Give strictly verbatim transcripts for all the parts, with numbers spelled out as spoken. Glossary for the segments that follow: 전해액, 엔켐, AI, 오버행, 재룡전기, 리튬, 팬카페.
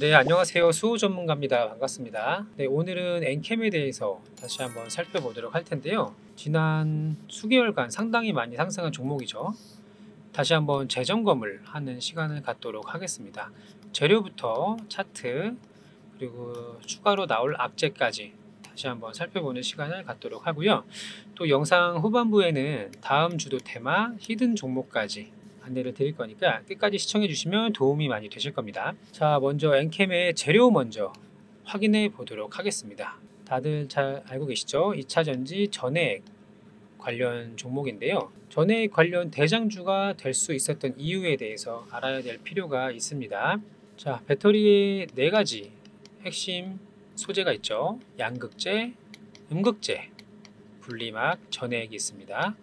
네, 안녕하세요. 수호 전문가입니다. 반갑습니다. 네, 오늘은 엔켐에 대해서 다시 한번 살펴보도록 할 텐데요. 지난 수개월간 상당히 많이 상승한 종목이죠. 다시 한번 재점검을 하는 시간을 갖도록 하겠습니다. 재료부터 차트, 그리고 추가로 나올 악재까지 다시 한번 살펴보는 시간을 갖도록 하고요. 또 영상 후반부에는 다음 주도 테마, 히든 종목까지 안내를 드릴 거니까 끝까지 시청해 주시면 도움이 많이 되실 겁니다. 자, 먼저 엔켐의 재료 먼저 확인해 보도록 하겠습니다. 다들 잘 알고 계시죠? 이차전지 전해액 관련 종목인데요. 전해액 관련 대장주가 될 수 있었던 이유에 대해서 알아야 될 필요가 있습니다. 자, 배터리의 네 가지 핵심 소재가 있죠. 양극재, 음극재, 분리막, 전해액이 있습니다.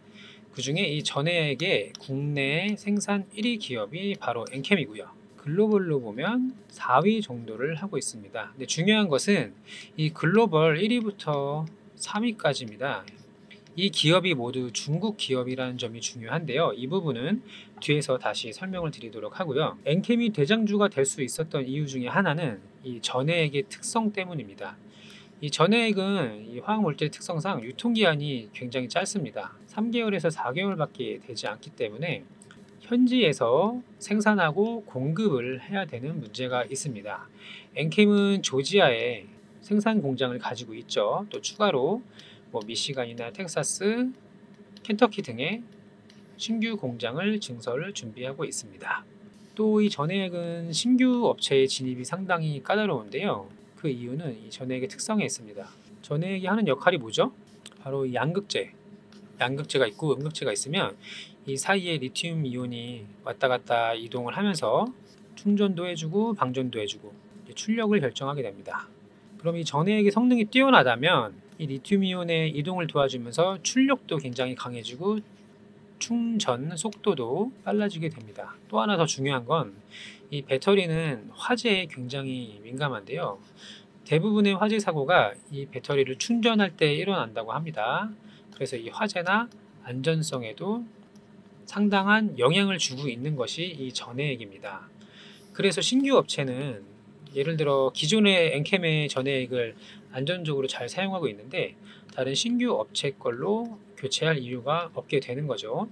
그 중에 이 전해액의 국내 생산 일 위 기업이 바로 엔켐이고요. 글로벌로 보면 사 위 정도를 하고 있습니다. 근데 중요한 것은 이 글로벌 일 위부터 삼 위까지입니다. 이 기업이 모두 중국 기업이라는 점이 중요한데요. 이 부분은 뒤에서 다시 설명을 드리도록 하고요. 엔켐이 대장주가 될 수 있었던 이유 중에 하나는 이 전해액의 특성 때문입니다. 이 전해액은 이 화학물질 특성상 유통기한이 굉장히 짧습니다. 삼 개월에서 사 개월밖에 되지 않기 때문에 현지에서 생산하고 공급을 해야 되는 문제가 있습니다. 엔켐은 조지아에 생산 공장을 가지고 있죠. 또 추가로 뭐 미시간이나 텍사스, 켄터키 등의 신규 공장을 증설을 준비하고 있습니다. 또 이 전해액은 신규 업체의 진입이 상당히 까다로운데요. 그 이유는 이 전해액의 특성에 있습니다. 전해액이 하는 역할이 뭐죠? 바로 이 양극재. 양극재가 있고 음극재가 있으면 이 사이에 리튬 이온이 왔다 갔다 이동을 하면서 충전도 해주고 방전도 해주고 출력을 결정하게 됩니다. 그럼 이 전해액의 성능이 뛰어나다면 이 리튬 이온의 이동을 도와주면서 출력도 굉장히 강해지고 충전 속도도 빨라지게 됩니다. 또 하나 더 중요한 건 이 배터리는 화재에 굉장히 민감한데요. 대부분의 화재 사고가 이 배터리를 충전할 때 일어난다고 합니다. 그래서 이 화재나 안전성에도 상당한 영향을 주고 있는 것이 이 전해액입니다. 그래서 신규 업체는 예를 들어 기존의 엔켐의 전해액을 안전적으로 잘 사용하고 있는데 다른 신규 업체 걸로 교체할 이유가 없게 되는 거죠.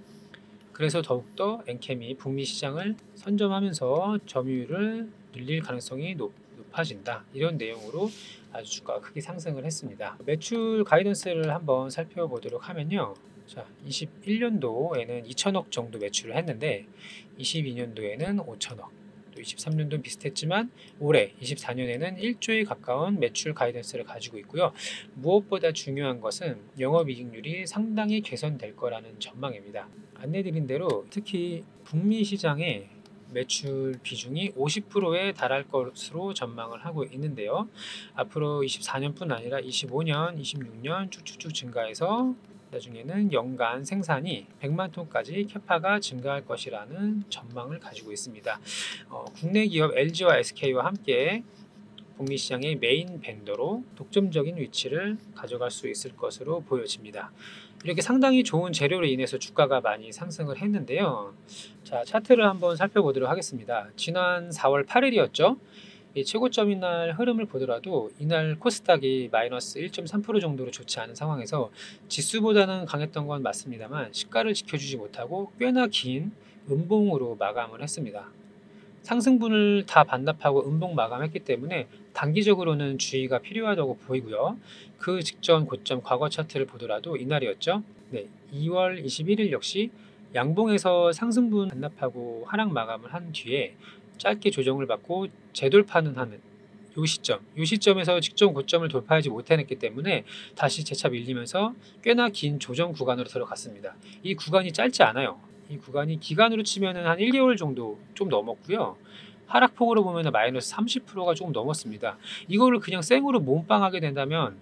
그래서 더욱더 엔켐이 북미 시장을 선점하면서 점유율을 늘릴 가능성이 높아진다. 이런 내용으로 아주 주가가 크게 상승을 했습니다. 매출 가이던스를 한번 살펴보도록 하면요. 자, 이십일 년도에는 이천억 정도 매출을 했는데 이십이 년도에는 오천억, 또 이십삼 년도는 비슷했지만 올해 이십사 년에는 일 조에 가까운 매출 가이던스를 가지고 있고요. 무엇보다 중요한 것은 영업이익률이 상당히 개선될 거라는 전망입니다. 안내드린 대로 특히 북미 시장의 매출 비중이 오십 퍼센트에 달할 것으로 전망을 하고 있는데요. 앞으로 이십사 년뿐 아니라 이십오 년, 이십육 년 쭉쭉쭉 증가해서 나중에는 연간 생산이 백만 톤까지 캐파가 증가할 것이라는 전망을 가지고 있습니다. 어, 국내 기업 엘지와 에스케이와 함께 북미 시장의 메인 벤더로 독점적인 위치를 가져갈 수 있을 것으로 보여집니다. 이렇게 상당히 좋은 재료로 인해서 주가가 많이 상승을 했는데요. 자, 차트를 한번 살펴보도록 하겠습니다. 지난 사월 팔일이었죠. 이 최고점인 날 흐름을 보더라도 이날 코스닥이 마이너스 일 점 삼 퍼센트 정도로 좋지 않은 상황에서 지수보다는 강했던 건 맞습니다만 시가를 지켜주지 못하고 꽤나 긴 음봉으로 마감을 했습니다. 상승분을 다 반납하고 음봉 마감했기 때문에 단기적으로는 주의가 필요하다고 보이고요. 그 직전 고점 과거 차트를 보더라도 이날이었죠. 네, 이월 이십일일 역시 양봉에서 상승분 반납하고 하락 마감을 한 뒤에 짧게 조정을 받고 재돌파는 하는 요 시점, 요 시점에서 직전 고점을 돌파하지 못했기 때문에 다시 재차 밀리면서 꽤나 긴 조정 구간으로 들어갔습니다. 이 구간이 짧지 않아요. 이 구간이 기간으로 치면 한 일 개월 정도 좀 넘었고요. 하락폭으로 보면 마이너스 삼십 퍼센트가 조금 넘었습니다. 이거를 그냥 생으로 몸빵하게 된다면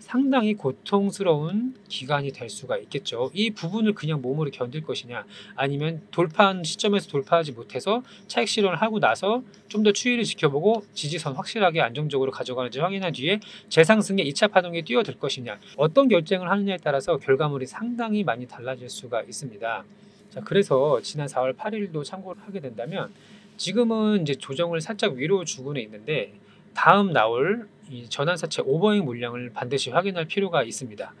상당히 고통스러운 기간이 될 수가 있겠죠. 이 부분을 그냥 몸으로 견딜 것이냐 아니면 돌파한 시점에서 돌파하지 못해서 차익 실현을 하고 나서 좀 더 추이를 지켜보고 지지선 확실하게 안정적으로 가져가는지 확인한 뒤에 재상승의 이 차 파동에 뛰어들 것이냐 어떤 결정을 하느냐에 따라서 결과물이 상당히 많이 달라질 수가 있습니다. 자, 그래서 지난 사월 팔일도 참고를 하게 된다면 지금은 이제 조정을 살짝 위로 주고는 있는데 다음 나올 이 전환사채 오버행 물량을 반드시 확인할 필요가 있습니다.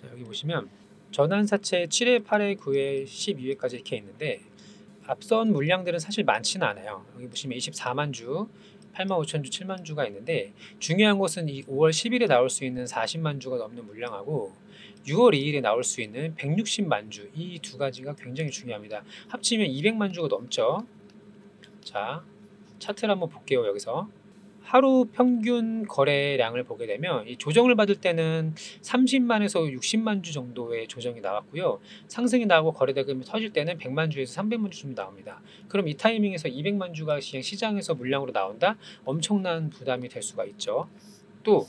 자, 여기 보시면 전환사채 칠회, 팔회, 구회, 십이회까지 이렇게 있는데 앞선 물량들은 사실 많지는 않아요. 여기 보시면 이십사만 주, 팔만 오천 주, 칠만 주가 있는데 중요한 것은 이 오월 십일에 나올 수 있는 사십만 주가 넘는 물량하고 유월 이일에 나올 수 있는 백육십만 주, 이 두 가지가 굉장히 중요합니다. 합치면 이백만 주가 넘죠. 자, 차트를 한번 볼게요. 여기서 하루 평균 거래량을 보게 되면 이 조정을 받을 때는 삼십만에서 육십만 주 정도의 조정이 나왔고요. 상승이 나오고 거래대금이 터질 때는 백만 주에서 삼백만 주 정도 나옵니다. 그럼 이 타이밍에서 이백만 주가 시장에서 물량으로 나온다? 엄청난 부담이 될 수가 있죠. 또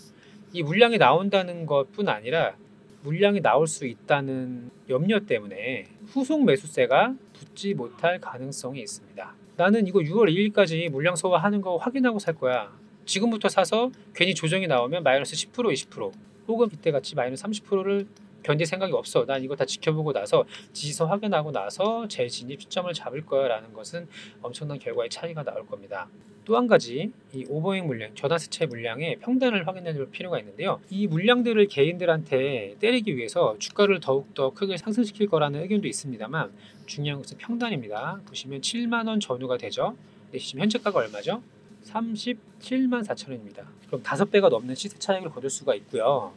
이 물량이 나온다는 것뿐 아니라 물량이 나올 수 있다는 염려 때문에 후속 매수세가 붙지 못할 가능성이 있습니다. 나는 이거 유월 이일까지 물량 소화하는 거 확인하고 살 거야. 지금부터 사서 괜히 조정이 나오면 마이너스 십 퍼센트, 이십 퍼센트 혹은 이때같이 마이너스 삼십 퍼센트를 견딜 생각이 없어. 난 이거 다 지켜보고 나서 지지선 확인하고 나서 제 진입 시점을 잡을 거야 라는 것은 엄청난 결과의 차이가 나올 겁니다. 또 한 가지 이 오버행 물량, 전환사채 물량의 평단을 확인해 줄 필요가 있는데요. 이 물량들을 개인들한테 때리기 위해서 주가를 더욱더 크게 상승시킬 거라는 의견도 있습니다만 중요한 것은 평단입니다. 보시면 칠만 원 전후가 되죠. 근데 지금 현재가가 얼마죠? 삼십칠만 사천 원입니다. 그럼 다섯 배가 넘는 시세 차익을 거둘 수가 있고요.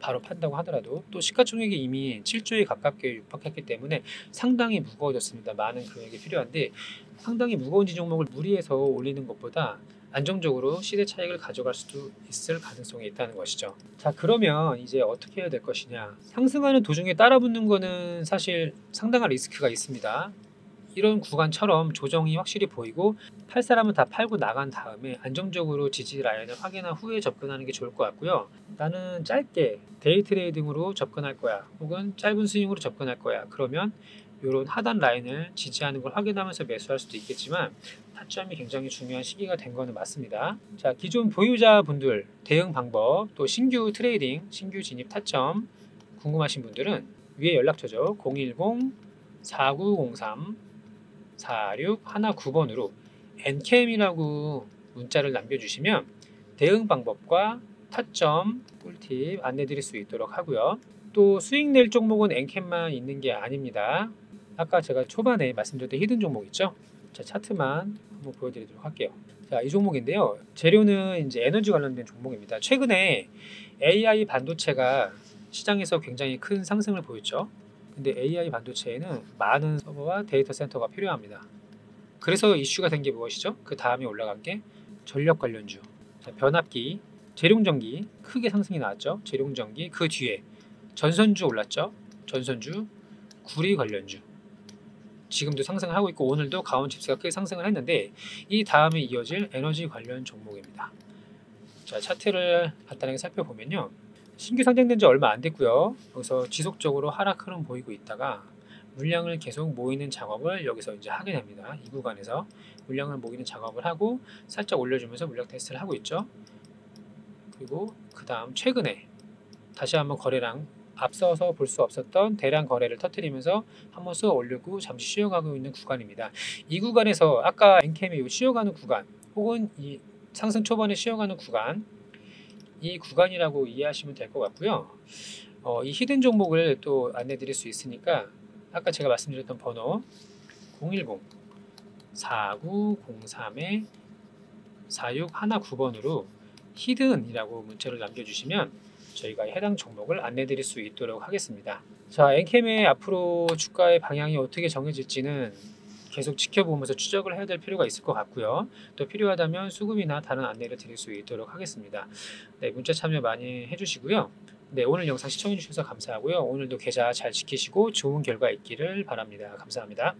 바로 판다고 하더라도 또 시가총액이 이미 칠조에 가깝게 육박했기 때문에 상당히 무거워졌습니다. 많은 금액이 필요한데 상당히 무거운 지종목을 무리해서 올리는 것보다 안정적으로 시세 차익을 가져갈 수도 있을 가능성이 있다는 것이죠. 자, 그러면 이제 어떻게 해야 될 것이냐. 상승하는 도중에 따라붙는 거는 사실 상당한 리스크가 있습니다. 이런 구간처럼 조정이 확실히 보이고 팔 사람은 다 팔고 나간 다음에 안정적으로 지지 라인을 확인한 후에 접근하는 게 좋을 것 같고요. 나는 짧게 데이 트레이딩으로 접근할 거야. 혹은 짧은 스윙으로 접근할 거야. 그러면 이런 하단 라인을 지지하는 걸 확인하면서 매수할 수도 있겠지만 타점이 굉장히 중요한 시기가 된 거는 맞습니다. 자, 기존 보유자분들 대응 방법, 또 신규 트레이딩, 신규 진입 타점 궁금하신 분들은 위에 연락처죠. 공일공 사구공삼 사육일구번으로 엔캠이라고 문자를 남겨주시면 대응 방법과 타점, 꿀팁 안내드릴 수 있도록 하고요. 또 수익 낼 종목은 엔캠만 있는 게 아닙니다. 아까 제가 초반에 말씀드렸던 히든 종목 있죠? 자, 차트만 한번 보여드리도록 할게요. 자, 이 종목인데요. 재료는 이제 에너지 관련된 종목입니다. 최근에 에이아이 반도체가 시장에서 굉장히 큰 상승을 보였죠. 근데 에이아이 반도체에는 많은 서버와 데이터 센터가 필요합니다. 그래서 이슈가 된 게 무엇이죠? 그 다음에 올라간 게 전력 관련주. 자, 변압기, 재룡전기 크게 상승이 나왔죠. 재룡전기, 그 뒤에 전선주 올랐죠. 전선주, 구리 관련주 지금도 상승하고 있고 오늘도 가온칩스가 크게 상승을 했는데 이 다음에 이어질 에너지 관련 종목입니다. 자, 차트를 간단하게 살펴보면요. 신규 상장된 지 얼마 안 됐고요. 여기서 지속적으로 하락 흐름 보이고 있다가 물량을 계속 모이는 작업을 여기서 이제 하게 됩니다. 이 구간에서 물량을 모이는 작업을 하고 살짝 올려주면서 물량 테스트를 하고 있죠. 그리고 그 다음 최근에 다시 한번 거래량 앞서서 볼 수 없었던 대량 거래를 터뜨리면서 한번 쏘아 올리고 잠시 쉬어가고 있는 구간입니다. 이 구간에서 아까 엔캠이 쉬어가는 구간 혹은 이 상승 초반에 쉬어가는 구간 이 구간이라고 이해하시면 될 것 같고요. 어, 이 히든 종목을 또 안내 드릴 수 있으니까 아까 제가 말씀드렸던 번호 공일공 사구공삼 사육일구번으로 히든이라고 문자를 남겨주시면 저희가 해당 종목을 안내 드릴 수 있도록 하겠습니다. 자, 엔캠의 앞으로 주가의 방향이 어떻게 정해질지는 계속 지켜보면서 추적을 해야 될 필요가 있을 것 같고요. 또 필요하다면 수급이나 다른 안내를 드릴 수 있도록 하겠습니다. 네, 문자 참여 많이 해주시고요. 네, 오늘 영상 시청해주셔서 감사하고요. 오늘도 계좌 잘 지키시고 좋은 결과 있기를 바랍니다. 감사합니다.